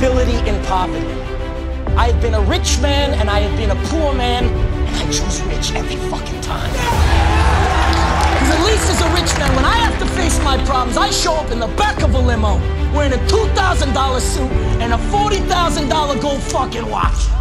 nobility in poverty. I have been a rich man and I have been a poor man, and I choose rich every fucking time. Because at least as a rich man, when I have to face my problems, I show up in the back of a limo, wearing a $2,000 suit and a $40,000 gold fucking watch.